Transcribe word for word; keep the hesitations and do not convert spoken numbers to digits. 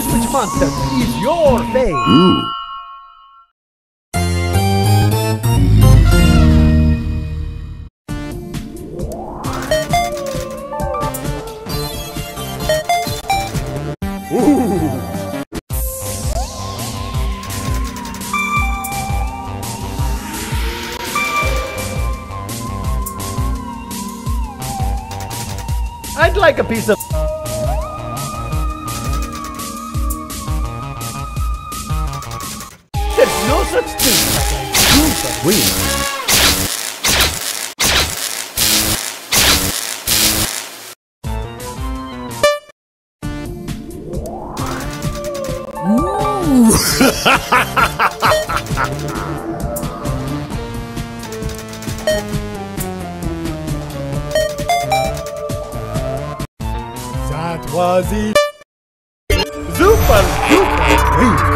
Choose which monster is your fate. Ooh. I'd like a piece of... There's no such thing like a goose of wind. That was it. Super, super.